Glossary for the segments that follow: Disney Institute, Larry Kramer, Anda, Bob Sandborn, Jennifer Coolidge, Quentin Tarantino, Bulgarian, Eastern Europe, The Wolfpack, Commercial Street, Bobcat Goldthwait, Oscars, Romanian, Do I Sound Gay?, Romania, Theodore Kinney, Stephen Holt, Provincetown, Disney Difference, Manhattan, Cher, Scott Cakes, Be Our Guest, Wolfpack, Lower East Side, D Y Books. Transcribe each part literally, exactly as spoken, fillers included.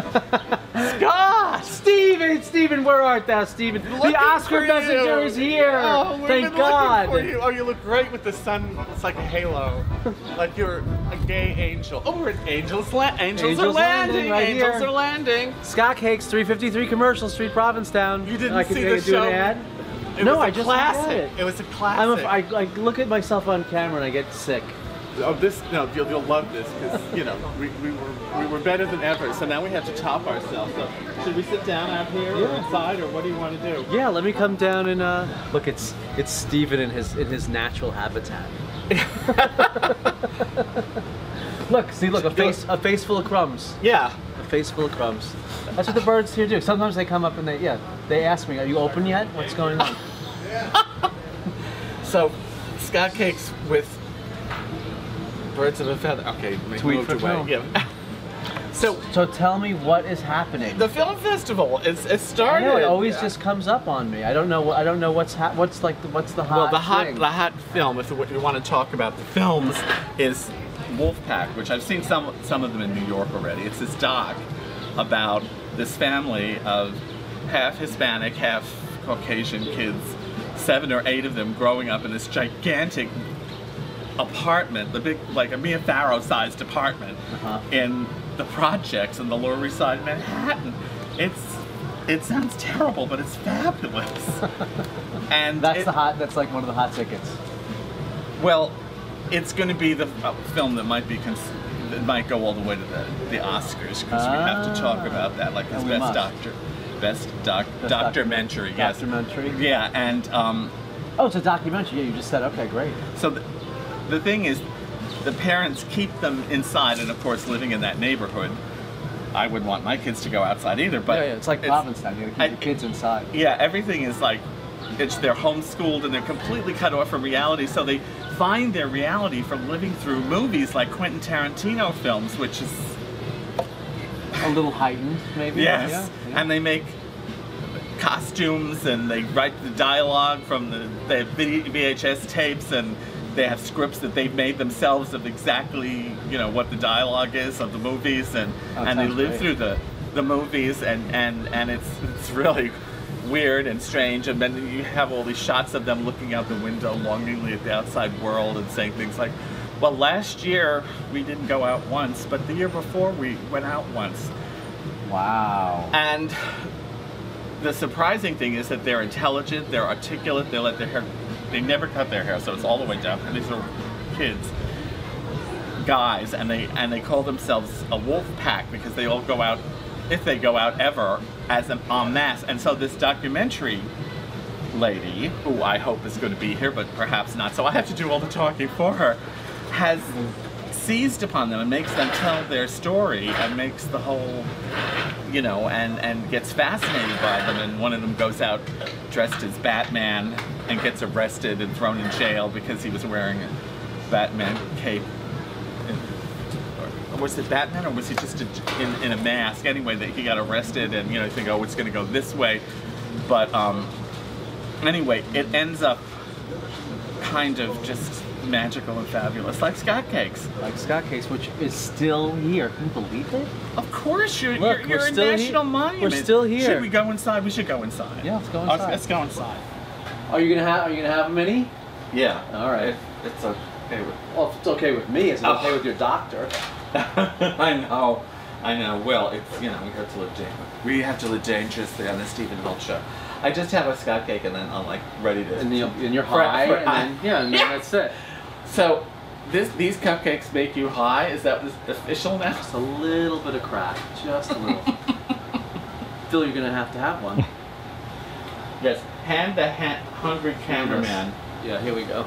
Scott! Stephen! Stephen, where art thou, Stephen? Looking the Oscar messenger is here! Oh, thank God! For you. Oh, you look great with the sun. It's like a halo. Like you're a gay angel. Oh, we're at Angels, la angels, angels are Landing! landing right angels here. are Landing! Scott Cakes, three fifty-three Commercial Street, Provincetown. You didn't see the show? An ad. It no, was a I just classic. It. it was a classic. I'm a, I, I look at myself on camera and I get sick. Oh, this, no, you'll, you'll love this because, you know, we, we, were, we were better than ever, so now we have to top ourselves up. Should we sit down out here yeah. or inside, or what do you want to do? Yeah, let me come down and, uh, look, it's, it's Stephen in his, in his natural habitat. Look, see, look, a face, a face full of crumbs. Yeah. A face full of crumbs. That's what the birds here do. Sometimes they come up and they, yeah, they ask me, are you open yet? What's going on? So, Scott Cakes with... Birds of a feather. Okay, tweet for away. Yeah. So, so tell me what is happening. The film festival is it started. I know, it always yeah. just comes up on me. I don't know. I don't know what's hot. What's like? The, what's the hot? Well, the hot, thing. the hot film. If we want to talk about the films, is Wolfpack, which I've seen some some of them in New York already. It's this doc about this family of half Hispanic, half Caucasian kids, seven or eight of them, growing up in this gigantic apartment, the big, like a Mia Farrow-sized apartment uh-huh. in the projects in the Lower East Side of Manhattan. It's, it sounds terrible, but it's fabulous. And that's it, the hot. That's like one of the hot tickets. Well, it's going to be the uh, film that might be cons that might go all the way to the the Oscars because ah. we have to talk about that, like his best must. doctor, best doc, best documentary, yes, documentary, yeah, and um. Oh, it's a documentary. Yeah, you just said okay, great. So. The, The thing is, the parents keep them inside, and of course, living in that neighborhood, I wouldn't want my kids to go outside either. But yeah, yeah, it's like Provincetown, you gotta keep the kids inside. Yeah, everything is like, it's they're homeschooled and they're completely cut off from reality, so they find their reality from living through movies like Quentin Tarantino films, which is... a little heightened, maybe? Yes, yeah, yeah. And they make costumes, and they write the dialogue from the they have V H S tapes, and they have scripts that they've made themselves of exactly, you know, what the dialogue is of the movies, and oh, and they live great. through the the movies, and and and it's it's really weird and strange. And then you have all these shots of them looking out the window longingly at the outside world and saying things like, "Well, last year we didn't go out once, but the year before we went out once." Wow. And the surprising thing is that they're intelligent, they're articulate, they let their hair. They never cut their hair, so it's all the way down. And these are kids, guys, and they and they call themselves a wolf pack because they all go out, if they go out ever, as an en masse. And so this documentary lady, who I hope is going to be here, but perhaps not, so I have to do all the talking for her, has seized upon them and makes them tell their story and makes the whole, you know, and and gets fascinated by them. And one of them goes out dressed as Batman and gets arrested and thrown in jail because he was wearing a Batman cape. And, or was it Batman, or was he just a, in, in a mask? Anyway, that he got arrested, and you know, you think, oh, it's going to go this way. But um, anyway, it ends up kind of just magical and fabulous, like Scott Cakes. Like Scott Cakes, which is still here. Can you believe it? Of course, you're, Look, you're, you're a national monument. We're still here. Should we go inside? We should go inside. Yeah, let's go inside. Let's, let's go inside. Are you gonna have? Are you gonna have many? Yeah. All right. It, it's okay with. Well, if it's okay with me, it's okay oh. with your doctor. I know. I know. Well, it's you know we have to live dangerously. We have to live dangerously on the Stephen Holt show. I just have a Scott Cake, and then I'm like ready to. And, the, and you're high. For, for, and I, then, yeah, and then yeah. that's it. So, this these cupcakes make you high. Is that the official now? Just a little bit of crack. Just a little. Still, you're gonna have to have one. Yes. Hand the ha hungry cameraman. Yeah, here we go.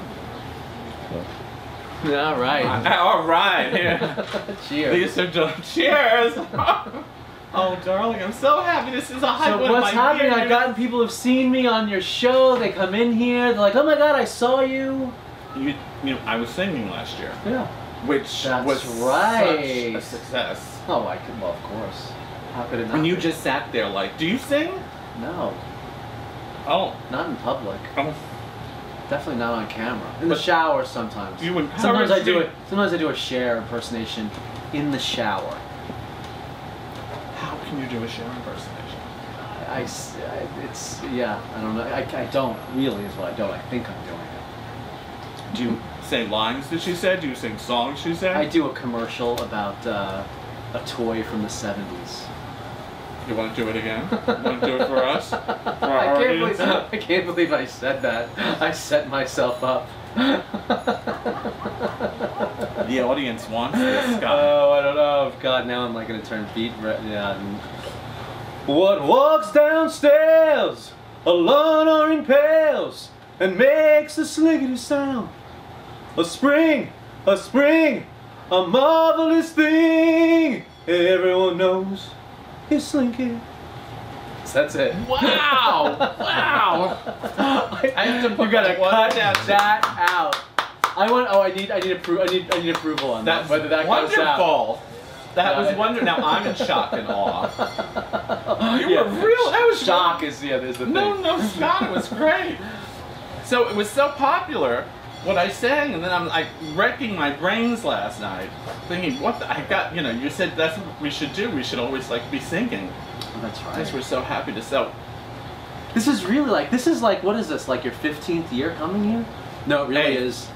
Yeah. All right. All right. Here. Cheers. These are cheers. Oh, darling, I'm so happy. This is a high one. So what's happening? I've gotten people have seen me on your show. They come in here. They're like, oh my God, I saw you. You, you know, I was singing last year. Yeah. Which That's was right. such a success. Oh, I could. Well, of course. How could it not? And you just sat there like, do you sing? No. Oh. Not in public. Oh. Definitely not on camera. In but the shower sometimes. You sometimes I do it. Sometimes I do a Cher impersonation in the shower. How can you do a Cher impersonation? I, I, it's, yeah, I don't know. I, I don't, really, is what I don't. I think I'm doing it. Do you say lines that she said? Do you sing songs she said? I do a commercial about uh, a toy from the seventies. You want to do it again? You want to do it for us? For our I, can't believe, I can't believe I said that. I set myself up. The audience wants this guy. Oh, I don't know. God, now I'm like going to turn beat. Yeah. What walks downstairs, alone or in pails, and makes a sliggity sound? A spring, a spring, a marvelous thing. Everyone knows. He's slinking. So that's it. Wow! Wow! I, I have to put you gotta cut that out. I want. Oh, I need. I need approval. I need. I need approval on that. Whether that wonderful. Goes out. That no, was wonderful. Now I'm in shock and awe. You yeah. were real. I was shock. Is yeah, the other thing. No, no, Scott, it was great. So it was so popular. What I sang, and then I'm like wrecking my brains last night, thinking, what the, I got, you know, you said that's what we should do, we should always like be singing. Well, that's right. Because we're so happy to sell. This is really like, this is like, what is this, like your fifteenth year coming here? No, it really hey. is.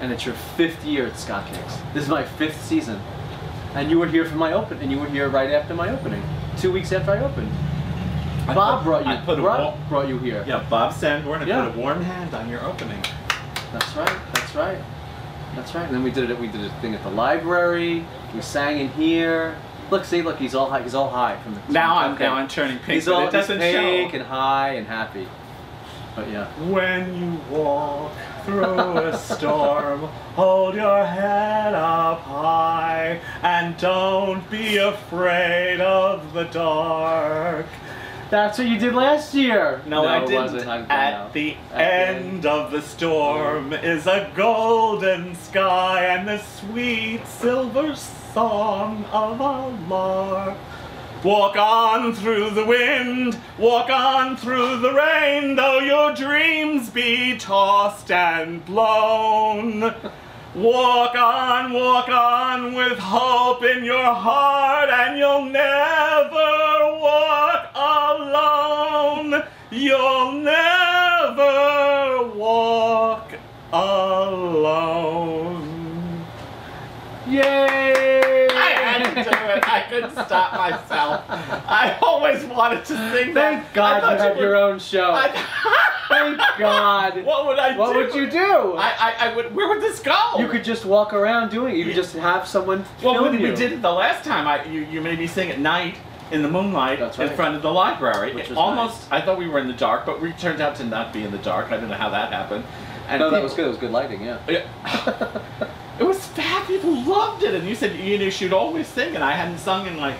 And it's your fifth year at Scott Cakes. This is my fifth season. And you were here for my open, and you were here right after my opening. Two weeks after I opened. I Bob put, brought you, put Rob a brought you here. Yeah, Bob Sandborn had yeah. put a warm hand on your opening. That's right, that's right, that's right. And then we did it. We did a thing at the library. We sang in here. Look, see, look, he's all high. He's all high from the. Now I'm okay. now I'm turning pink. He's all it doesn't pink show. And high and happy. But yeah. When you walk through a storm, hold your head up high and don't be afraid of the dark. That's what you did last year. No, no I didn't. At the, At the end of the storm yeah. is a golden sky and the sweet silver song of a lark. Walk on through the wind, walk on through the rain, though your dreams be tossed and blown. Walk on, walk on with hope in your heart, and you'll never walk alone. You'll never walk alone. Yay! I had to do it. I couldn't stop myself. I always wanted to sing that. Thank God you have your own show. I Thank God. What would I what do? What would you do? I, I, I would. Where would this go? You could just walk around doing it. You could just have someone well, film you. Well, we did it the last time. I, you, you made me sing at night in the moonlight right. in front of the library. Which was almost. Nice. I thought we were in the dark, but we turned out to not be in the dark. I don't know how that happened. And no, people, that was good. It was good lighting. Yeah. yeah. It was fab. People loved it, and you said you knew she'd always sing, and I hadn't sung in like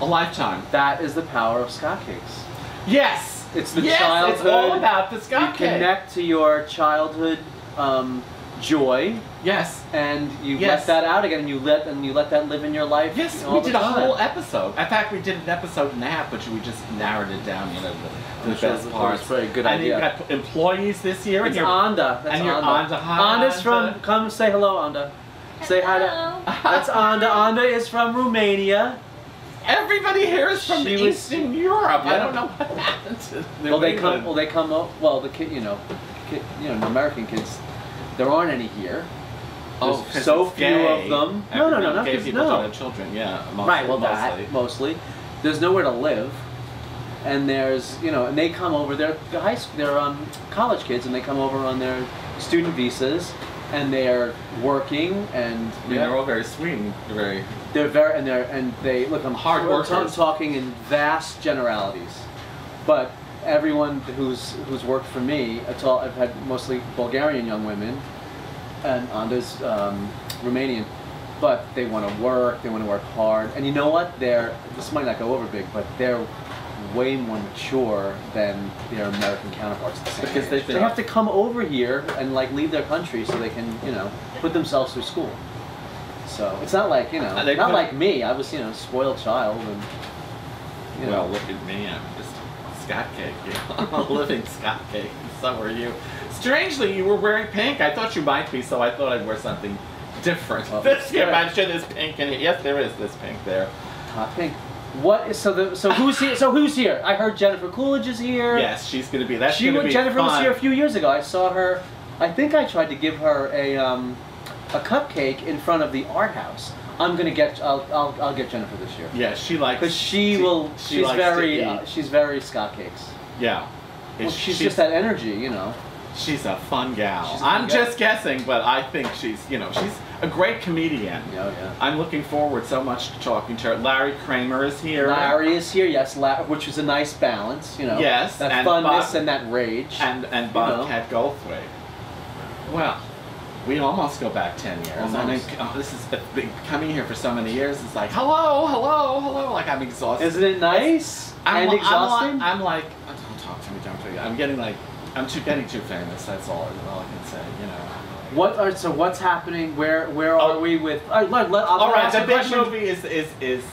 a lifetime. That is the power of Scott Cakes. Yes. It's the yes, childhood. It's all about the Scott Cakes. You connect to your childhood um, joy. Yes. And you yes. let that out again, and you let and you let that live in your life. Yes, we did a time. whole episode. In fact, we did an episode and a half, but we just narrowed it down, you know, the, the sure best parts. Very good and idea. And you got employees this year. It's and Anda. That's and your Anda. Anda. Anda's from. Come say hello, Anda. Hello. Say hi to. That's Anda. Anda is from Romania. Everybody here is from she Eastern Europe. Yeah. I don't know what happened to well, they come. Well, they come up. Well, the kid, you know, kid, you know, the American kids. There aren't any here. Oh, There's so few gay. of them. Everybody no, no, no, gay not people no. children. Yeah, mostly, right. Well, mostly. that mostly. There's nowhere to live, and there's you know, and they come over. They're high school. They're um, college kids, and they come over on their student visas. And they are working, and I mean, yeah. they're all very sweet. And very. They're very, and they're and they look. I'm hard workers. I'm talking in vast generalities, but everyone who's who's worked for me, at all, I've had mostly Bulgarian young women, and Anda's um, Romanian, but they want to work. They want to work hard, and you know what? They're this might not go over big, but they're way more mature than their American counterparts. The because they, they have to come over here and like leave their country so they can, you know, put themselves through school. So it's not like, you know, uh, not like me. I was, you know, spoiled child and, you know. Well, look at me. I'm just a Scott Cake. Yeah. I'm a living Scott Cake. So are you. Strangely, you were wearing pink. I thought you might be, so I thought I'd wear something different. Well, this year, I'm sure there's pink in it. Yes, there is this pink there. hot pink. What is so the so who's here? So who's here? I heard Jennifer Coolidge is here. Yes, she's gonna be. That's she, gonna be Jennifer fun. was here a few years ago. I saw her. I think I tried to give her a um, a cupcake in front of the art house. I'm gonna get. I'll I'll, I'll get Jennifer this year. Yeah, she likes. Because she, she will. She she's very. Uh, she's very Scott Cakes. Yeah. Well, she's, she's just that energy, you know. She's a fun gal. A fun I'm gal. just guessing, but I think she's, you know, she's a great comedian. Oh, yeah. I'm looking forward so much to talking to her. Larry Kramer is here. Larry is here, yes, La which is a nice balance, you know. Yes. That and funness Bob, and that rage. And, and Bobcat Goldthwait. Well, we almost go back ten years. Almost. I think, oh, this has been coming here for so many years. It's like, hello, hello, hello. Like, I'm exhausted. Isn't it nice? I'm, and exhausting? I'm, I'm like, don't talk to me, don't talk to me. I'm getting like, I'm too getting too famous. That's all, all I can say. You know. What are so? What's happening? Where Where are oh. we with? All right. Let, let, I'll all right the big question. movie is is is.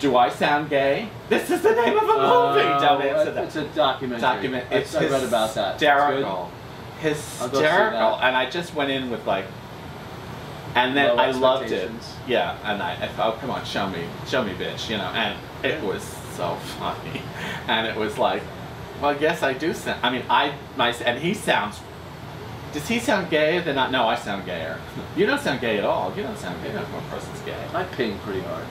Do I sound gay? This is the name of a movie. Uh, Don't answer that. It's a documentary. Document. It's I read about that. Hysterical. Hysterical. That. And I just went in with like. And then Low I loved it. Yeah. And I, I oh come on, show me, show me, bitch. You know. And it was so funny. And it was like. Well, yes, I do sound. I mean, I my and he sounds. Does he sound gayer than I? No, I sound gayer. You don't sound gay at all. You don't sound gay. No, my person's gay. I ping pretty hard.